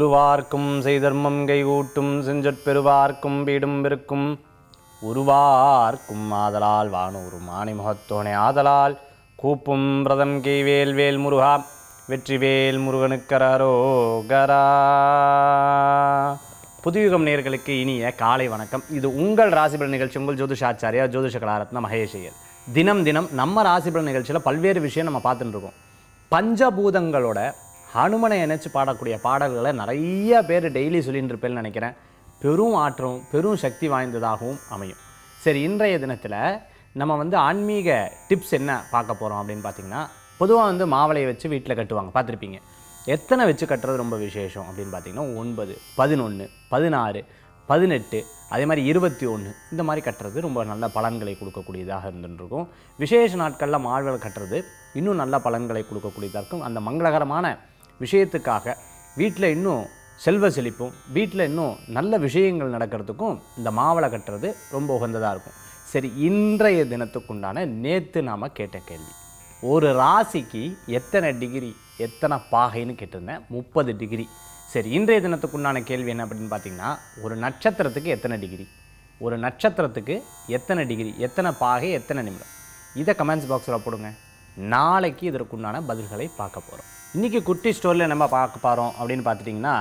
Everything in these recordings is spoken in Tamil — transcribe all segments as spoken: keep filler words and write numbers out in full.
திருவார்க்கும் செய்தர்மம் கைகூட்டும் செஞ்சற் பெருவார்க்கும் பீடும்பிருக்கும் உருவார்க்கும் ஆதலால் வானூறு மாணி முகத்தோனே ஆதலால் கூப்பும் பிரதம் கெய்வேல் வேல் முருகா வெற்றிவேல் முருகனுக்கரோகரா. புதுயுகம் நேயர்களுக்கு இனிய காலை வணக்கம். இது உங்கள் ராசிபலன் நிகழ்ச்சி. உங்கள் ஜோதிஷாச்சாரியா ஜோதிஷ கலாரத்ன மகேஷ் ஐயர். தினம் தினம் நம்ம ராசிபலன் நிகழ்ச்சியில் பல்வேறு விஷயம் நம்ம பார்த்துட்டு இருக்கோம். பஞ்சபூதங்களோட ஹனுமனை இணைச்சி பாடக்கூடிய பாடல்களை நிறைய பேர் டெய்லி சொல்லிட்டு இருப்பேன்னு நினைக்கிறேன். பெரும் ஆற்றலும் பெரும் சக்தி வாய்ந்ததாகவும் அமையும். சரி, இன்றைய தினத்தில் நம்ம வந்து ஆன்மீக டிப்ஸ் என்ன பார்க்க போகிறோம் அப்படின்னு பார்த்தீங்கன்னா, பொதுவாக வந்து மாவளையை வச்சு வீட்டில் கட்டுவாங்க, பார்த்துருப்பீங்க. எத்தனை வச்சு கட்டுறது ரொம்ப விசேஷம் அப்படின்னு பார்த்தீங்கன்னா, ஒன்பது, பதினொன்று, பதினாறு, பதினெட்டு, அதே மாதிரி இருபத்தி ஒன்று, இந்த மாதிரி கட்டுறது ரொம்ப நல்ல பலன்களை கொடுக்கக்கூடியதாக இருந்துருக்கும். விசேஷ நாட்களில் மாவிளை கட்டுறது இன்னும் நல்ல பலன்களை கொடுக்கக்கூடியதாக இருக்கும். அந்த மங்களகரமான விஷயத்துக்காக வீட்டில் இன்னும் செல்வ செழிப்பும் வீட்டில் இன்னும் நல்ல விஷயங்கள் நடக்கிறதுக்கும் இந்த மாவிளை கட்டுறது ரொம்ப உகந்ததாக இருக்கும். சரி, இன்றைய தினத்துக்குண்டான நேற்று நாம் கேட்ட கேள்வி, ஒரு ராசிக்கு எத்தனை டிகிரி எத்தனை பாகைன்னு கேட்டிருந்தேன். முப்பது டிகிரி. சரி, இன்றைய தினத்துக்குண்டான கேள்வி என்ன அப்படின்னு பார்த்தீங்கன்னா, ஒரு நட்சத்திரத்துக்கு எத்தனை டிகிரி, ஒரு நட்சத்திரத்துக்கு எத்தனை டிகிரி எத்தனை பாகை எத்தனை நிமிடம், இதை கமெண்ட்ஸ் பாக்ஸில் போடுங்க. நாளைக்கு இதற்குண்டான பதில்களை பார்க்க போகிறோம். இன்றைக்கி குட்டி ஸ்டோரியில் நம்ம பார்க்க போகிறோம் அப்படின்னு பார்த்துட்டிங்கன்னா,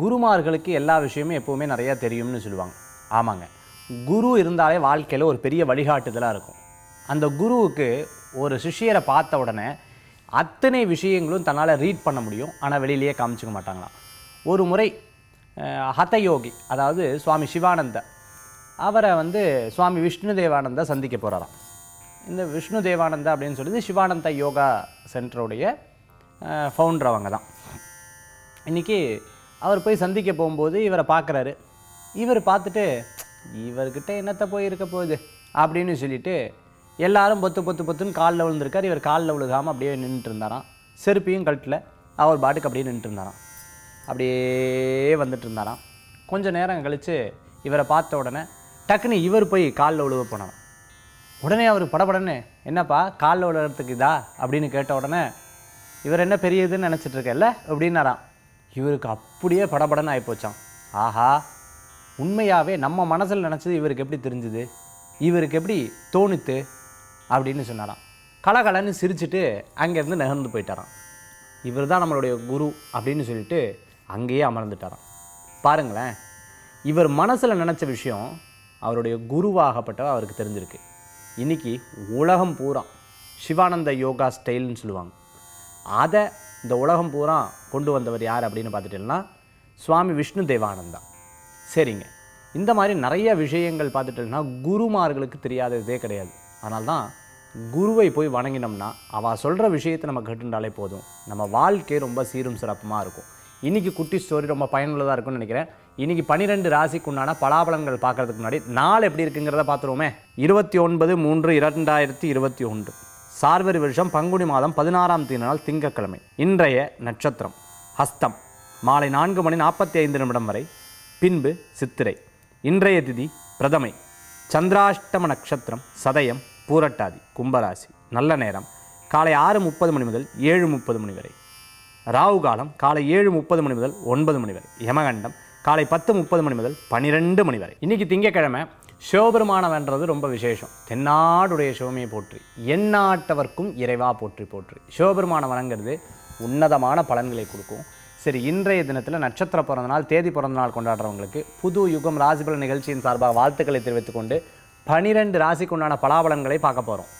குருமார்களுக்கு எல்லா விஷயமும் எப்போவுமே நிறையா தெரியும்னு சொல்லுவாங்க. ஆமாங்க, குரு இருந்தாலே வாழ்க்கையில் ஒரு பெரிய வழிகாட்டுதலாக இருக்கும். அந்த குருவுக்கு ஒரு சிஷ்யரை பார்த்த உடனே அத்தனை விஷயங்களும் தன்னால் ரீட் பண்ண முடியும், ஆனால் வெளியிலேயே காமிச்சிக்க மாட்டாங்களாம். ஒரு முறை ஹதயோகி, அதாவது சுவாமி சிவானந்த, அவரை வந்து சுவாமி விஷ்ணு தேவானந்தா சந்திக்க போகிறாராம். இந்த விஷ்ணு தேவானந்தா அப்படின்னு சொல்லி சிவானந்த யோகா சென்டருடைய ஃபவுண்டர் அவங்க தான். இன்றைக்கி அவர் போய் சந்திக்க போகும்போது இவரை பார்க்குறாரு. இவர் பார்த்துட்டு இவர்கிட்ட என்னத்தை போய் இருக்க போகுது அப்படின்னு சொல்லிட்டு எல்லாரும் பொத்து பொத்து பொத்துன்னு காலில் விழுந்திருக்கார். இவர் காலில் விழுகாமல் அப்படியே நின்றுட்டு இருந்தாராம். செருப்பியும் கழட்டில் அவர் பாட்டுக்கு அப்படியே நின்றுட்டு இருந்தாராம். அப்படியே வந்துட்டு இருந்தாராம். கொஞ்சம் நேரம் கழித்து இவரை பார்த்த உடனே டக்குன்னு இவர் போய் காலில் உழுவ போனாராம். உடனே அவர் படபடன்னு, என்னப்பா காலில் உழுகிறதுக்கு இதா அப்படின்னு கேட்ட உடனே, இவர் என்ன பெரிய இதுன்னு நினச்சிட்ருக்கல அப்படின்னாராம். இவருக்கு அப்படியே படபடன்னு ஆகிப்போச்சான். ஆஹா, உண்மையாகவே நம்ம மனசில் நினச்சது இவருக்கு எப்படி தெரிஞ்சுது, இவருக்கு எப்படி தோணுத்து அப்படின்னு சொன்னாராம். கலகலன்னு சிரிச்சுட்டு அங்கேருந்து நகர்ந்து போயிட்டாராம். இவர் தான் நம்மளுடைய குரு அப்படின்னு சொல்லிட்டு அங்கேயே அமர்ந்துட்டாராம். பாருங்களேன், இவர் மனசில் நினச்ச விஷயம் அவருடைய குருவாகப்பட்ட அவருக்கு தெரிஞ்சிருக்கு. இன்றைக்கி உலகம் பூரா சிவானந்த யோகா ஸ்டைல்னு சொல்லுவாங்க. அதை இந்த உலகம் பூரா கொண்டு வந்தவர் யார் அப்படின்னு பார்த்துட்டீங்கன்னா, சுவாமி விஷ்ணு தேவானந்தா. சரிங்க, இந்த மாதிரி நிறைய விஷயங்கள் பார்த்துட்டீங்கன்னா குருமார்களுக்கு தெரியாததே கிடையாது. அதனால்தான் குருவை போய் வணங்கினோம்னா அவள் சொல்கிற விஷயத்தை நம்ம கேட்டுட்டாலே போதும், நம்ம வாழ்க்கை ரொம்ப சீரும் சிறப்புமாக இருக்கும். இன்றைக்கி குட்டி ஸ்டோரி ரொம்ப பயனுள்ளதாக இருக்கும்னு நினைக்கிறேன். இன்றைக்கி பன்னிரெண்டு ராசிக்குண்டான பலாபலங்கள் பார்க்குறதுக்கு முன்னாடி நாள் எப்படி இருக்குங்கிறத பார்த்துருவோமே. இருபத்தி ஒன்பது மூன்று இரண்டாயிரத்தி இருபத்தி ஒன்று சார்வரி வருஷம் பங்குனி மாதம் பதினாறாம் தேதி நாள் திங்கட்கிழமை. இன்றைய நட்சத்திரம் ஹஸ்தம், மாலை நான்கு மணி நாற்பத்தி ஐந்து நிமிடம் வரை, பின்பு சித்திரை. இன்றைய திதி பிரதமை, சந்திராஷ்டம நட்சத்திரம் சதயம் பூரட்டாதி கும்பராசி. நல்ல நேரம் காலை ஆறு முப்பது மணி முதல் ஏழு முப்பது மணி வரை. ராகு காலம் காலை ஏழு முப்பது மணி முதல் ஒன்பது மணி வரை. யமகண்டம் காலை பத்து முப்பது மணி முதல் பன்னிரெண்டு மணி வரை. இன்றைக்கி திங்கக்கிழமை, சிவபெருமானவன்றது ரொம்ப விசேஷம். தென்னாடுடைய சிவமையை போற்றி, எந்நாட்டவர்க்கும் இறைவா போற்றி போற்றி. சிவபெருமானவனங்கிறது உன்னதமான பலன்களை கொடுக்கும். சரி, இன்றைய தினத்தில் நட்சத்திர பிறந்தநாள் தேதி பிறந்தநாள் கொண்டாடுறவங்களுக்கு புது யுகம் ராசிபலன் நிகழ்ச்சியின் சார்பாக வாழ்த்துக்களை தெரிவித்துக்கொண்டு பனிரெண்டு ராசிக்குண்டான பலாபலன்களை பார்க்க போகிறோம்.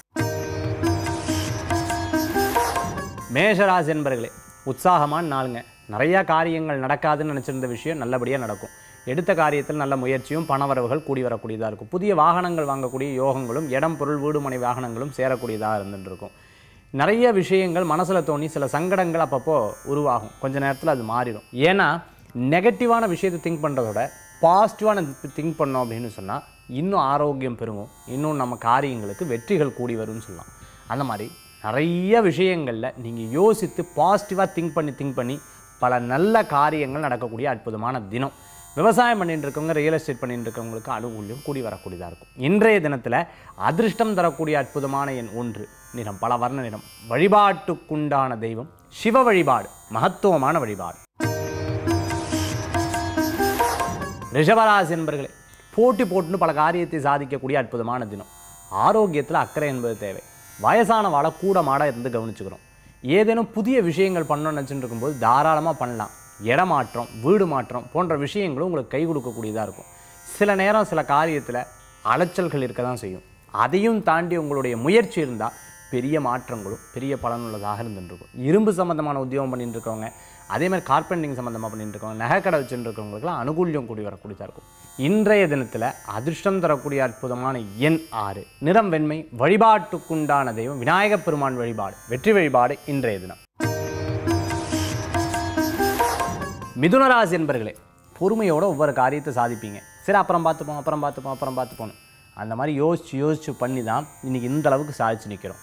மேஷராசி என்பர்களே, உற்சாகமான நாளுங்க. நிறையா காரியங்கள் நடக்காதுன்னு நினச்சிருந்த விஷயம் நல்லபடியாக நடக்கும். எடுத்த காரியத்தில் நல்ல முயற்சியும் பணவரவுகள் கூடி வரக்கூடியதாக இருக்கும். புதிய வாகனங்கள் வாங்கக்கூடிய யோகங்களும் இடம் பொருள் வீடுமனை வாகனங்களும் சேரக்கூடியதாக இருந்துட்டு இருக்கும். நிறைய விஷயங்கள் மனசில் தோணி சில சங்கடங்கள் அப்பப்போ உருவாகும். கொஞ்சம் நேரத்தில் அது மாறிடும். ஏன்னா நெகட்டிவான விஷயத்தை திங்க் பண்ணுறதோட பாசிட்டிவான திங்க் பண்ணோம் அப்படின்னு சொன்னால் இன்னும் ஆரோக்கியம் பெருகும், இன்னும் நம்ம காரியங்களுக்கு வெற்றிகள் கூடி வரும்னு சொல்லலாம். அந்த மாதிரி நிறைய விஷயங்களில் நீங்கள் யோசித்து பாசிட்டிவாக திங்க் பண்ணி திங்க் பண்ணி பல நல்ல காரியங்கள் நடக்கக்கூடிய அற்புதமான தினம். விவசாயம் பண்ணிட்டு இருக்கவங்க, ரியல் எஸ்டேட் பண்ணிட்டு இருக்கவங்களுக்கு அனுகூல்யம் கூடி வரக்கூடியதாக இருக்கும். இன்றைய தினத்தில் அதிர்ஷ்டம் தரக்கூடிய அற்புதமான எண் ஒன்று, நிறம் பல வர்ண நிறம். வழிபாட்டுக்குண்டான தெய்வம் சிவ வழிபாடு, மகத்துவமான வழிபாடு. ரிஷபராசி நண்பர்களே, போட்டி போட்டு பல காரியத்தை சாதிக்கக்கூடிய அற்புதமான தினம். ஆரோக்கியத்தில் அக்கறை என்பது தேவை. வயசானவாள கூட மாட இருந்து கவனிச்சுக்கிறோம். ஏதேனும் புதிய விஷயங்கள் பண்ணணும்னு நினச்சிட்டு இருக்கும்போது தாராளமாக பண்ணலாம். இடமாற்றம், வீடு மாற்றம் போன்ற விஷயங்களும் உங்களுக்கு கை கொடுக்கக்கூடியதாக இருக்கும். சில நேரம் சில காரியத்தில் அலைச்சல்கள் இருக்க தான் செய்யும். அதையும் தாண்டி உங்களுடைய முயற்சி இருந்தால் பெரிய மாற்றங்களும் பெரிய பலனுள்ளதாக இருந்துருக்கும். இரும்பு சம்மந்தமான உத்தியோகம் பண்ணிட்டு இருக்கவங்க, அதேமாதிரி கார்பெண்டிங் சம்மந்தமாக பண்ணிட்டு இருக்கவங்க, நகைக்கடை வச்சுட்டு இருக்கவங்களுக்குலாம் அனுகூல்யம் கூடி வரக்கூடியதாக இருக்கும். இன்றைய தினத்தில் அதிர்ஷ்டம் தரக்கூடிய அற்புதமான எண் ஆறு. நிறம் வெண்மை. வழிபாட்டுக்குண்டான தெய்வம் விநாயகப் பெருமான் வழிபாடு. வெற்றி வழிபாடு இன்றைய தினம். மிதுனராசி என்பர்களே, பொறுமையோடு ஒவ்வொரு காரியத்தை சாதிப்பீங்க. சரி, அப்புறம் பார்த்துப்போம் அப்புறம் பார்த்துப்போம் அப்புறம் பார்த்துப்போம் அந்த மாதிரி யோசிச்சு யோசிச்சு பண்ணி தான் இன்றைக்கி இந்தளவுக்கு சாதிச்சு நிற்கிறோம்.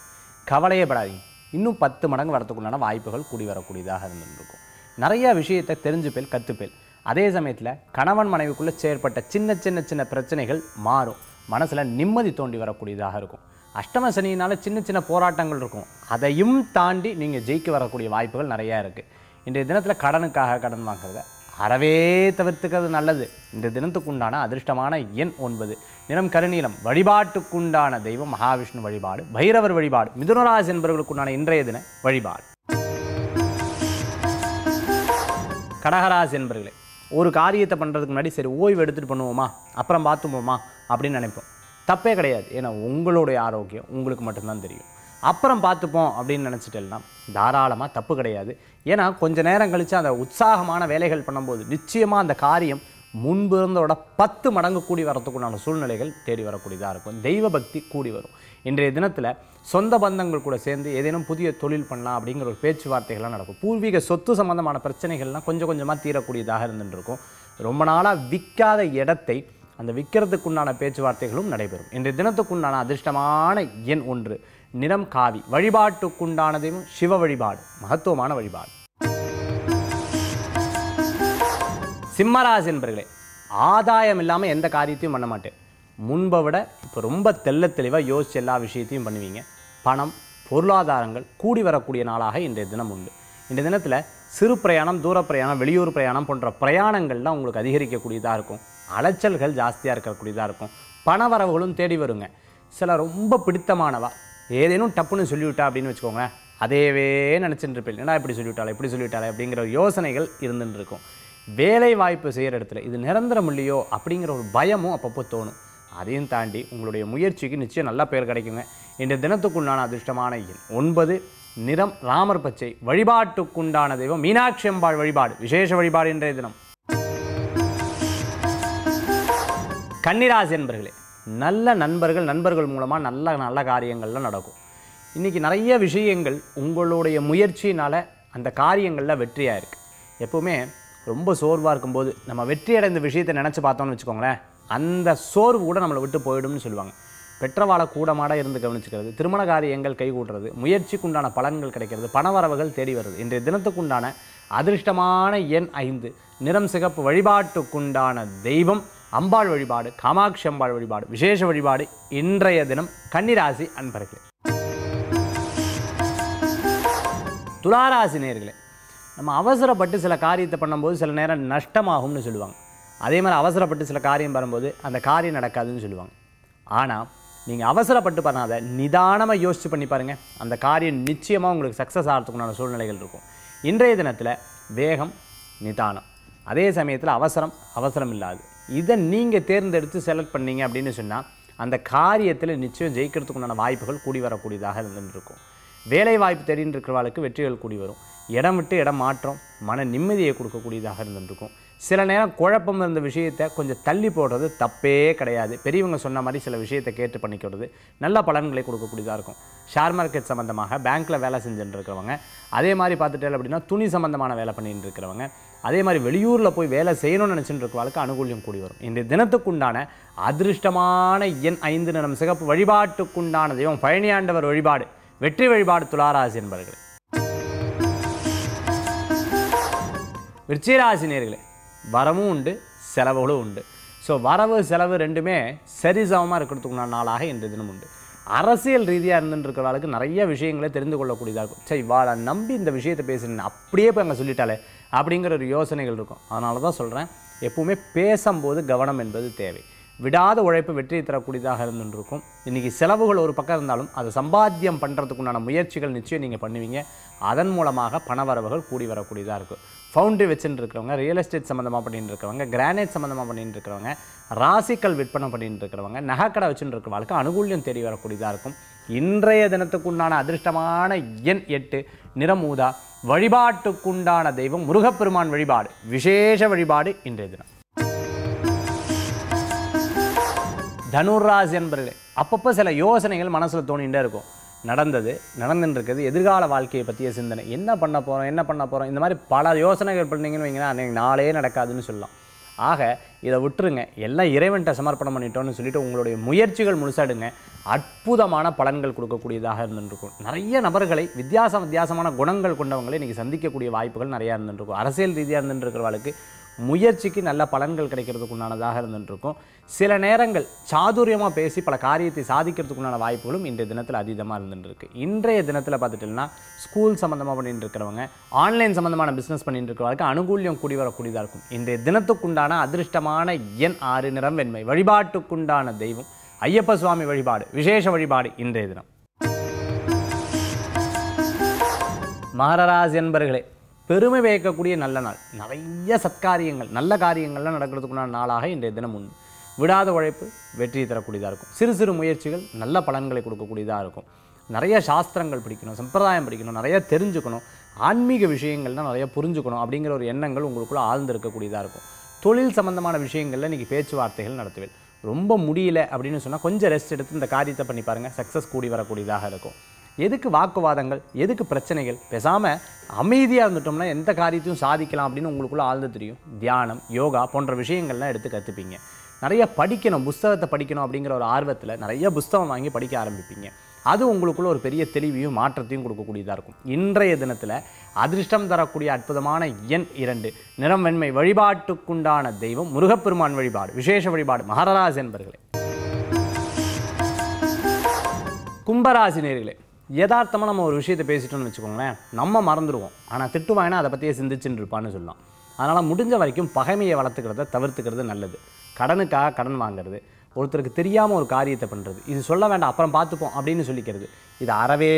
கவலையே படாதீங்க. இன்னும் பத்து மடங்கு வரத்துக்குள்ளான வாய்ப்புகள் கூடி வரக்கூடியதாக இருந்துருக்கும். நிறையா விஷயத்தை தெரிஞ்சுப்பேல் கற்றுப்பேல். அதே சமயத்தில் கணவன் மனைவிக்குள்ளே செயற்பட்ட சின்ன சின்ன சின்ன பிரச்சனைகள் மாறும். மனசில் நிம்மதி தோண்டி வரக்கூடியதாக இருக்கும். அஷ்டம சனியினால் சின்ன சின்ன போராட்டங்கள் இருக்கும். அதையும் தாண்டி நீங்கள் ஜெயிக்க வரக்கூடிய வாய்ப்புகள் நிறையா இருக்குது. இன்றைய தினத்தில் கடனுக்காக கடன் வாங்குறத அறவே தவிர்த்துக்கிறது நல்லது. இந்த தினத்துக்குண்டான அதிர்ஷ்டமான எண் ஒன்பது. நிறம் கருநீலம். வழிபாட்டுக்குண்டான தெய்வம் மகாவிஷ்ணு வழிபாடு. பைரவர் வழிபாடு. மிதுனராசி என்பவர்களுக்குண்டான இன்றைய தின வழிபாடு. கடகராசி என்பவர்களே, ஒரு காரியத்தை பண்ணுறதுக்கு முன்னாடி சரி ஓய்வு எடுத்துகிட்டு பண்ணுவோமா அப்புறம் பார்த்துப்போமா அப்படின்னு நினைப்போம். தப்பே கிடையாது. ஏன்னா உங்களுடைய ஆரோக்கியம் உங்களுக்கு மட்டும்தான் தெரியும். அப்புறம் பார்த்துப்போம் அப்படின்னு நினச்சிட்டேன்னா தாராளமாக, தப்பு கிடையாது. ஏன்னா கொஞ்சம் நேரம் கழித்து அந்த உற்சாகமான வேலைகள் பண்ணும்போது நிச்சயமாக அந்த காரியம் முன்பு இருந்தோட பத்து மடங்கு கூடி வரத்துக்குண்டான சூழ்நிலைகள் தேடி வரக்கூடியதாக இருக்கும். தெய்வ பக்தி கூடி வரும். இன்றைய தினத்தில் சொந்த பந்தங்கள் கூட சேர்ந்து ஏதேனும் புதிய தொழில் பண்ணலாம் அப்படிங்கிற ஒரு பேச்சுவார்த்தைகள்லாம் நடக்கும். பூர்வீக சொத்து சம்மந்தமான பிரச்சனைகள்லாம் கொஞ்சம் கொஞ்சமாக தீரக்கூடியதாக இருந்துருக்கும். ரொம்ப நாளாக விற்காத இடத்தை அந்த விற்கிறதுக்குண்டான பேச்சுவார்த்தைகளும் நடைபெறும். இன்றைய தினத்துக்குண்டான அதிர்ஷ்டமான எண் ஒன்று. நிறம் காவி. வழிபாட்டுக்குண்டானதையும் சிவ வழிபாடு. மகத்துவமான வழிபாடு. சிம்மராசி என்பர்களே, ஆதாயம் இல்லாமல் எந்த காரியத்தையும் பண்ண மாட்டேன். முன்பை விட இப்போ ரொம்ப தெல்ல தெளிவாக யோசிச்சு எல்லா விஷயத்தையும் பண்ணுவீங்க. பணம் பொருளாதாரங்கள் கூடி வரக்கூடிய நாளாக இன்றைய தினம் உண்டு. இன்றைய தினத்தில் சிறு பிரயாணம், தூர பிரயாணம், வெளியூர் பிரயாணம் போன்ற பிரயாணங்கள்லாம் உங்களுக்கு அதிகரிக்கக்கூடியதாக இருக்கும். அலைச்சல்கள் ஜாஸ்தியாக இருக்கக்கூடியதாக இருக்கும். பண வரவுகளும் தேடி வருங்க. சில ரொம்ப பிடித்தமானவா ஏதேனும் டப்புன்னு சொல்லிவிட்டா அப்படின்னு வச்சுக்கோங்க. அதையவே நினச்சிட்டு இருப்பேன். ஏன்னா இப்படி சொல்லிவிட்டாலே இப்படி சொல்லிவிட்டாலே அப்படிங்கிற யோசனைகள் இருந்துட்டு இருக்கும். வேலை வாய்ப்பு செய்கிற இடத்துல இது நிரந்தரம் இல்லையோ அப்படிங்கிற ஒரு பயமும் அப்பப்போ தோணும். அதையும் தாண்டி உங்களுடைய முயற்சிக்கு நிச்சயம் நல்ல பெயர் கிடைக்குங்க. இன்றைய தினத்துக்குண்டான அதிர்ஷ்டமான எண் ஒன்பது. நிறம் ராமர் பச்சை. வழிபாட்டுக்குண்டான தெய்வம் மீனாட்சி அம்பாள் வழிபாடு. விசேஷ வழிபாடு இன்றைய தினம். கன்னிராசி என்பர்களே, நல்ல நண்பர்கள், நண்பர்கள் மூலமாக நல்ல நல்ல காரியங்கள்லாம் நடக்கும். இன்றைக்கி நிறைய விஷயங்கள் உங்களுடைய முயற்சினால் அந்த காரியங்களில் வெற்றியாக இருக்குது. எப்போவுமே ரொம்ப சோர்வாக இருக்கும்போது நம்ம வெற்றி அடைந்த விஷயத்தை நினச்சி பார்த்தோம்னு வச்சுக்கோங்களேன், அந்த சோர்வு கூட நம்மளை விட்டு போயிடும்னு சொல்லுவாங்க. பெற்றவாளை கூடமாட இருந்து கவனிச்சுக்கிறது, திருமண காரியங்கள் கைகூடுறது, முயற்சிக்குண்டான பலன்கள் கிடைக்கிறது, பணவரவுகள் தேடி வருது. இன்றைய தினத்துக்குண்டான அதிர்ஷ்டமான எண் ஐந்து. நிறம் சிகப்பு. வழிபாட்டுக்குண்டான தெய்வம் அம்பாள் வழிபாடு. காமாட்சி அம்பாள் வழிபாடு. விசேஷ வழிபாடு இன்றைய தினம். கன்னிராசி அன்பர்களே. துளாராசி நேயர்களே, நம்ம அவசரப்பட்டு சில காரியத்தை பண்ணும்போது சில நேரம் நஷ்டமாகும்னு சொல்லுவாங்க. அதே மாதிரி அவசரப்பட்டு சில காரியம் பண்ணும்போது அந்த காரியம் நடக்காதுன்னு சொல்லுவாங்க. ஆனால் நீங்கள் அவசரப்பட்டு பண்ணாத, நிதானமாக யோசித்து பண்ணி பாருங்கள். அந்த காரியம் நிச்சயமாக உங்களுக்கு சக்ஸஸ் ஆகிறதுக்குண்டான சூழ்நிலைகள் இருக்கும். இன்றைய தினத்தில் வேகம், நிதானம், அதே சமயத்தில் அவசரம், அவசரம் இல்லாது இதை நீங்கள் தேர்ந்தெடுத்து செலக்ட் பண்ணீங்க அப்படின்னு சொன்னால் அந்த காரியத்தில் நிச்சயம் ஜெயிக்கிறதுக்குண்டான வாய்ப்புகள் கூடி வரக்கூடியதாக இருந்துருக்கும். வேலை வாய்ப்பு தேடின்னு இருக்கிறவர்களுக்கு வெற்றிகள் கூடி வரும். இடம் விட்டு இடம் மாற்றம் மன நிம்மதியை கொடுக்கக்கூடியதாக இருந்துருக்கும். சில நேரம் குழப்பம் இருந்த விஷயத்தை கொஞ்சம் தள்ளி போடுறது தப்பே கிடையாது. பெரியவங்க சொன்ன மாதிரி சில விஷயத்தை கேட்டு பண்ணிக்கிறது நல்ல பலன்களை கொடுக்கக்கூடியதாக இருக்கும். ஷேர் மார்க்கெட் சம்மந்தமாக பேங்க்கில் வேலை செஞ்சுட்டு இருக்கிறவங்க, அதே மாதிரி பார்த்துட்டேன் அப்படின்னா துணி சம்மந்தமான வேலை பண்ணிட்டு இருக்கிறவங்க, அதே மாதிரி வெளியூரில் போய் வேலை செய்யணும்னு நினச்சிட்டு இருக்கிறவங்களுக்கு அனுகூல்யம் கூடி வரும். இந்த தினத்துக்குண்டான அதிர்ஷ்டமான எண் ஐந்து. நிறம் சிகப்பு. வழிபாட்டுக்குண்டான தெய்வம் பழனியாண்டவர் வழிபாடு. வெற்றி வழிபாடு துளாராசி என்பவர்கள். விருச்சிகராசி நேயர்களே, வரவும் உண்டு, செலவுகளும் உண்டு. ஸோ வரவு செலவு ரெண்டுமே சரிசமமாக இருக்கிறதுக்குண்டான நாளாக இன்றைய தினம் உண்டு. அரசியல் ரீதியாக இருந்துட்டு இருக்கிறவர்களுக்கு நிறைய விஷயங்களை தெரிந்து கொள்ளக்கூடியதாக இருக்கும். சரி வாழை நம்பி இந்த விஷயத்தை பேசுனேன் அப்படியே போய் அங்கே சொல்லிட்டாலே அப்படிங்கிற ஒரு யோசனைகள் இருக்கும். அதனால தான் சொல்கிறேன், எப்பவுமே பேசும்போது கவனம் என்பது தேவை. விடாத உழைப்பு வெற்றி தரக்கூடியதாக இருந்துருக்கும். இன்றைக்கி செலவுகள் ஒரு பக்கம் இருந்தாலும் அதை சம்பாத்தியம் பண்ணுறதுக்குண்டான முயற்சிகள் நிச்சயம் நீங்கள் பண்ணுவீங்க. அதன் மூலமாக பணவரவுகள் கூடி வரக்கூடியதாக இருக்கும். ஃபவுண்ட்ரி வச்சுன்னு இருக்கிறவங்க, ரியல் எஸ்டேட் சம்மந்தமாக பண்ணிட்டு இருக்கிறவங்க, கிரானைட் சம்மந்தமாக பண்ணிட்டு இருக்கிறவங்க, ராசிக்கல் விற்பனை பண்ணிட்டு இருக்கிறவங்க, நகைக்கடை வச்சுன்னு இருக்கிறவங்களுக்கு அனுகூல்யம் தேடி வரக்கூடியதாக இருக்கும். இன்றைய தினத்துக்குண்டான அதிர்ஷ்டமான எண் எட்டு, நிறமூதா. வழிபாட்டுக்குண்டான தெய்வம் முருகப்பெருமான் வழிபாடு, விசேஷ வழிபாடு இன்றைய தினம். தனுராசி என்பர்களே, அப்பப்போ சில யோசனைகள் மனசில் தோணிகிட்டே இருக்கும். நடந்தது நடந்துட்டு இருக்குது, எதிர்கால வாழ்க்கையை பற்றிய சிந்தனை, என்ன பண்ண போகிறோம் என்ன பண்ண போகிறோம், இந்த மாதிரி பல யோசனைகள் பண்ணிங்கன்னு வைங்கன்னா அன்றைக்கு நாளே நடக்காதுன்னு சொல்லலாம். ஆக இதை விட்டுருங்க, எல்லாம் இறைவன்கிட்ட சமர்ப்பணம் பண்ணிட்டோன்னு சொல்லிவிட்டு உங்களுடைய முயற்சிகள் முழுசாடுங்க. அற்புதமான பலன்கள் கொடுக்கக்கூடியதாக இருந்துருக்கும். நிறைய நபர்களை வித்தியாச வித்தியாசமான குணங்கள் கொண்டவங்களை இன்றைக்கி சந்திக்கக்கூடிய வாய்ப்புகள் நிறையா இருந்துருக்கும். அரசியல் ரீதியாக இருந்துருக்கிறவர்களுக்கு முயற்சிக்கு நல்ல பலன்கள் கிடைக்கிறதுக்கு உண்டானதாக இருந்துருக்கும். சில நேரங்கள் சாதுரியமாக பேசி பல காரியத்தை சாதிக்கிறதுக்கு உண்டான வாய்ப்புகளும் இன்றைய தினத்தில் அதிகமாக இருந்துருக்கு. இன்றைய தினத்தில் பார்த்துட்டோம்னா ஸ்கூல் சம்மந்தமாக பண்ணிட்டு இருக்கிறவங்க, ஆன்லைன் சம்மந்தமான பிஸ்னஸ் பண்ணிட்டு இருக்கிறவங்களுக்கு அனுகூல்யம் கூடி வரக்கூடியதாக இருக்கும். இன்றைய தினத்துக்குண்டான அதிர்ஷ்டமான எண் ஆறு, நிறம் வெண்மை. வழிபாட்டுக்குண்டான தெய்வம் ஐயப்ப சுவாமி வழிபாடு, விசேஷ வழிபாடு இன்றைய தினம். மகராசி என்பர்களே, பெருமை வைக்கக்கூடிய நல்ல நாள். நிறைய சத்காரியங்கள் நல்ல காரியங்கள்லாம் நடக்கிறதுக்குண்டான நாளாக இன்றைய தினம் உண்டு. விடாத உழைப்பு வெற்றி தரக்கூடியதாக இருக்கும். சிறு சிறு முயற்சிகள் நல்ல பலன்களை கொடுக்கக்கூடியதாக இருக்கும். நிறைய சாஸ்திரங்கள் படிக்கணும், சம்பிரதாயம் படிக்கணும், நிறைய தெரிஞ்சுக்கணும், ஆன்மீக விஷயங்கள்லாம் நிறைய புரிஞ்சுக்கணும் அப்படிங்கிற ஒரு எண்ணங்கள் உங்களுக்குள்ளே ஆழ்ந்திருக்கக்கூடியதாக இருக்கும். தொழில் சம்பந்தமான விஷயங்களில் இன்றைக்கி பேச்சுவார்த்தைகள் நடத்துவேன். ரொம்ப முடியல அப்படின்னு சொன்னால் கொஞ்சம் ரெஸ்ட் எடுத்து இந்த காரியத்தை பண்ணி பாருங்கள், சக்ஸஸ் கூடி வரக்கூடியதாக இருக்கும். எதுக்கு வாக்குவாதங்கள், எதுக்கு பிரச்சனைகள், பேசாமல் அமைதியாக இருந்துட்டோம்னா எந்த காரியத்தையும் சாதிக்கலாம் அப்படின்னு உங்களுக்குள்ளே ஆழ்ந்து தெரியும். தியானம், யோகா போன்ற விஷயங்கள்லாம் எடுத்து கற்றுப்பீங்க. நிறைய படிக்கணும், புஸ்தகத்தை படிக்கணும் அப்படிங்கிற ஒரு ஆர்வத்தில் நிறைய புஸ்தகம் வாங்கி படிக்க ஆரம்பிப்பீங்க. அது உங்களுக்குள்ள ஒரு பெரிய தெளிவையும் மாற்றத்தையும் கொடுக்கக்கூடியதாக இருக்கும். இன்றைய தினத்தில் அதிர்ஷ்டம் தரக்கூடிய அற்புதமான எண் இரண்டு, நிறம் வெண்மை. வழிபாட்டுக்குண்டான தெய்வம் முருகப்பெருமான் வழிபாடு, விசேஷ வழிபாடு மகராசி என்பர்களே. கும்பராசி நேயர்களே, யதார்த்தமாக நம்ம ஒரு விஷயத்தை பேசிட்டோம்னு வச்சுக்கோங்களேன், நம்ம மறந்துடுவோம். ஆனால் திட்டுவாயினா அதை பற்றியே சிந்திச்சுன்னு இருப்பான்னு சொல்லலாம். அதனால் முடிஞ்ச வரைக்கும் பகைமையை வளர்த்துக்கிறத தவிர்த்துக்கிறது நல்லது. கடனுக்காக கடன் வாங்கிறது, ஒருத்தருக்கு தெரியாமல் ஒரு காரியத்தை பண்ணுறது, இது சொல்ல வேண்டாம் அப்புறம் பார்த்துப்போம் அப்படின்னு சொல்லிக்கிறது, இதை அறவே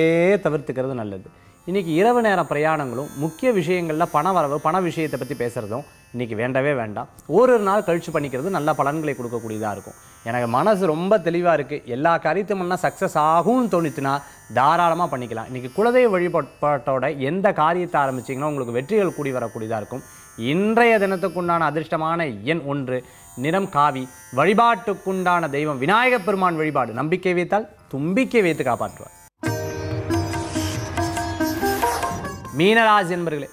தவிர்த்துக்கிறது நல்லது. இன்றைக்கி இரவு நேர பிரயாணங்களும் முக்கிய விஷயங்களில் பண வரவு பண விஷயத்தை பற்றி பேசுகிறதும் இன்றைக்கி வேண்டவே வேண்டாம். ஒரு நாள் கழிச்சு பண்ணிக்கிறது நல்ல பலன்களை கொடுக்கக்கூடியதாக இருக்கும். எனக்கு மனசு ரொம்ப தெளிவாக இருக்குது, எல்லா காரியத்தையும்னா சக்ஸஸ் ஆகும்னு தோணிச்சுன்னா தாராளமாக பண்ணிக்கலாம். இன்றைக்கி குலதெய்வ வழிபாட்டோட எந்த காரியத்தை ஆரம்பிச்சிங்கன்னா உங்களுக்கு வெற்றிகள் கூடி வரக்கூடியதாக இருக்கும். இன்றைய தினத்துக்குண்டான அதிர்ஷ்டமான எண் ஒன்று, நிறம் காவி. வழிபாட்டுக்குண்டான தெய்வம் விநாயகப் பெருமான் வழிபாடு. நம்பிக்கை வைத்தால் தும்பிக்கை வைத்து காப்பாற்றுவார். மீனராசி என்பர்களே,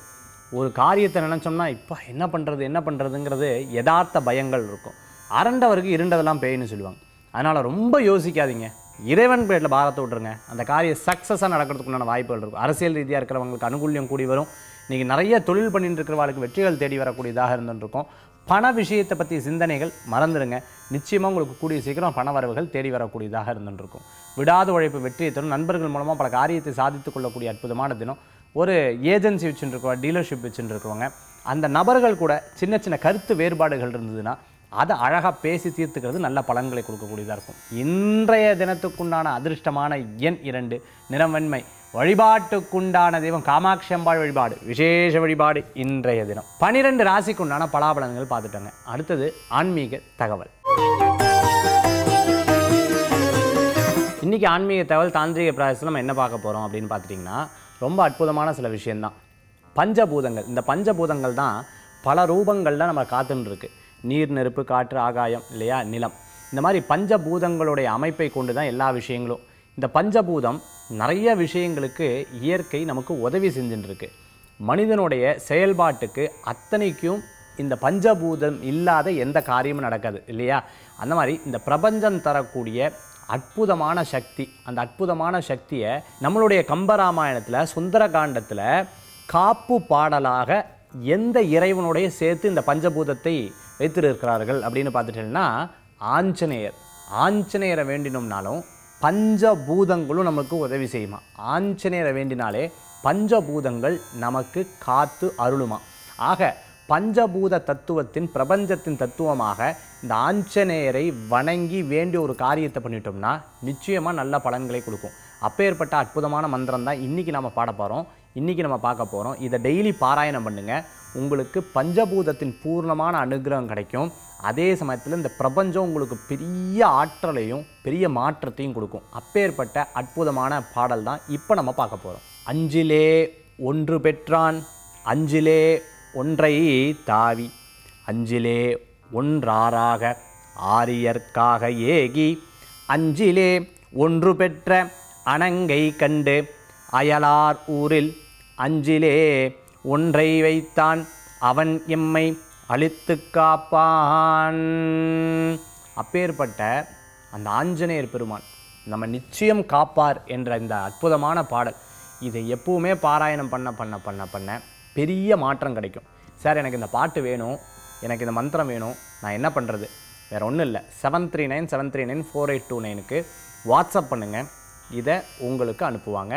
ஒரு காரியத்தை நினச்சோம்னா இப்போ என்ன பண்ணுறது என்ன பண்ணுறதுங்கிறது யதார்த்த பயங்கள் இருக்கும். அரண்டவருக்கு இருண்டதெல்லாம் பேயின்னு சொல்லுவாங்க. அதனால் ரொம்ப யோசிக்காதீங்க, இறைவன் பேரில் பாரத்தை விட்டுருங்க. அந்த காரியம் சக்ஸஸாக நடக்கிறதுக்குண்டான வாய்ப்புகள் இருக்கும். அரசியல் ரீதியாக இருக்கிறவங்களுக்கு அனுகூல்யம் கூடி வரும். இன்றைக்கி நிறைய தொழில் பண்ணிட்டு இருக்கிறவர்களுக்கு வெற்றிகள் தேடி வரக்கூடியதாக இருந்துருக்கும். பண விஷயத்தை பற்றிய சிந்தனைகள் மறந்துடுங்க, நிச்சயமாக உங்களுக்கு கூடிய சீக்கிரம் பண வரவுகள் தேடி வரக்கூடியதாக இருந்துருக்கும். விடாத உழைப்பு வெற்றியை தரும். நண்பர்கள் மூலமாக பல காரியத்தை சாதித்து கொள்ளக்கூடிய அற்புதமான தினம். ஒரு ஏஜென்சி வச்சுருக்கோம், டீலர்ஷிப் வச்சுருக்கவங்க, அந்த நபர்கள் கூட சின்ன சின்ன கருத்து வேறுபாடுகள் இருந்ததுன்னா அதை அழகாக பேசி தீர்த்துக்கிறது நல்ல பலன்களை கொடுக்கக்கூடியதாக இருக்கும். இன்றைய தினத்துக்குண்டான அதிர்ஷ்டமான எண் இரண்டு, நிறம் வெண்மை. வழிபாட்டுக்குண்டான தெய்வம் காமாட்சி அம்பாள் வழிபாடு, விசேஷ வழிபாடு இன்றைய தினம். பனிரெண்டு ராசிக்குண்டான பலாபலன்கள் பார்த்துட்டாங்க. அடுத்தது ஆன்மீக தகவல். இன்றைக்கி ஆன்மீக தகவல் தாந்திரிக பிராயசத்தில் நம்ம என்ன பார்க்க போகிறோம் அப்படின்னு பார்த்துட்டிங்கன்னா ரொம்ப அற்புதமான சில விஷயந்தான். பஞ்சபூதங்கள், இந்த பஞ்சபூதங்கள் தான் பல ரூபங்களில் நம்ம காத்துன்னு இருக்குது. நீர், நெருப்பு, காற்று, ஆகாயம் இல்லையா, நிலம், இந்த மாதிரி பஞ்சபூதங்களுடைய அமைப்பை கொண்டு தான் எல்லா விஷயங்களும். இந்த பஞ்சபூதம் நிறைய விஷயங்களுக்கு இயற்கை நமக்கு உதவி செஞ்சுட்டுருக்கு. மனிதனுடைய செயல்பாட்டுக்கு அத்தனைக்கும் இந்த பஞ்சபூதம் இல்லாத எந்த காரியமும் நடக்காது இல்லையா. அந்த மாதிரி இந்த பிரபஞ்சம் தரக்கூடிய அற்புதமான சக்தி, அந்த அற்புதமான சக்தியை நம்மளுடைய கம்பராமாயணத்தில் சுந்தரகாண்டத்தில் காப்பு பாடலாக எந்த இறைவனுடைய சேர்த்து இந்த பஞ்சபூதத்தை வைத்திருக்கிறார்கள் அப்படின்னு பார்த்துட்டோம்னா ஆஞ்சநேயர். ஆஞ்சநேயரை வேண்டினோம்னாலும் பஞ்சபூதங்களும் நமக்கு உதவி செய்யுமா. ஆஞ்சநேயரை வேண்டினாலே பஞ்சபூதங்கள் நமக்கு காத்து அருளுமா. ஆக பஞ்சபூத தத்துவத்தின் பிரபஞ்சத்தின் தத்துவமாக இந்த ஆஞ்சநேயரை வணங்கி வேண்டிய ஒரு காரியத்தை பண்ணிட்டோம்னா நிச்சயமாக நல்ல பலன்களை கொடுக்கும். அப்பேற்பட்ட அற்புதமான மந்திரம் தான் இன்றைக்கி நம்ம பாட போகிறோம், இன்றைக்கி நம்ம பார்க்க போகிறோம். இதை டெய்லி பாராயணம் பண்ணுங்கள், உங்களுக்கு பஞ்சபூதத்தின் பூர்ணமான அனுகிரகம் கிடைக்கும். அதே சமயத்தில் இந்த பிரபஞ்சம் உங்களுக்கு பெரிய ஆற்றலையும் பெரிய மாற்றத்தையும் கொடுக்கும். அப்பேற்பட்ட அற்புதமான பாடல் தான் இப்போ நம்ம பார்க்க போகிறோம். அஞ்சிலே ஒன்று பெற்றான், அஞ்சிலே ஒன்றை தாவி, அஞ்சிலே ஒன்றாராக ஆரியர்க்காக ஏகி, அஞ்சிலே ஒன்று பெற்ற அணங்கை கண்டு அயலார் ஊரில், அஞ்சிலே ஒன்றை வைத்தான் அவன் எம்மை அழித்து காப்பான். அப்பேற்பட்ட அந்த ஆஞ்சநேயர் பெருமான் நம்ம நிச்சயம் காப்பார் என்ற இந்த அற்புதமான பாடல், இதை எப்பவுமே பாராயணம் பண்ண பண்ண பண்ண பண்ண பெரிய மாற்றம் கிடைக்கும். சார் எனக்கு இந்த பாட்டு வேணும், எனக்கு இந்த மந்திரம் வேணும், நான் என்ன பண்ணுறது? வேறு ஒன்றும் இல்லை, seven three nine seven three nine four eight two நைனுக்கு வாட்ஸ்அப் பண்ணுங்கள், இதை உங்களுக்கு அனுப்புவாங்க.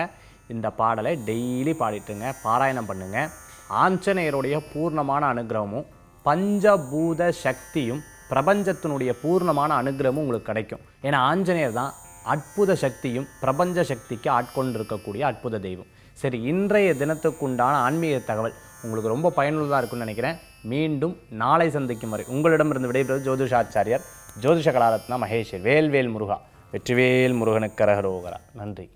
இந்த பாடலை டெய்லி பாடிட்டுங்க, பாராயணம் பண்ணுங்கள். ஆஞ்சநேயருடைய பூர்ணமான அனுகிரகமும் பஞ்சபூத சக்தியும் பிரபஞ்சத்தினுடைய பூர்ணமான அனுகிரகமும் உங்களுக்கு கிடைக்கும். ஏன்னா ஆஞ்சநேயர் தான் அற்புத சக்தியும் பிரபஞ்ச சக்திக்கு ஆட்கொண்டிருக்கக்கூடிய அற்புத தெய்வம். சரி, இன்றைய தினத்துக்குண்டான ஆன்மீக தகவல் உங்களுக்கு ரொம்ப பயனுள்ளதாக இருக்குன்னு நினைக்கிறேன். மீண்டும் நாளை சந்திக்கும் வரை உங்களிடமிருந்து விடைபெறுவது ஜோதிஷாச்சாரியர் ஜோதிஷ கலாரத்னா மகேஷ். வேல்வேல் முருகா, வெற்றிவேல் முருகனுக்கு அரகரோகரா. நன்றி.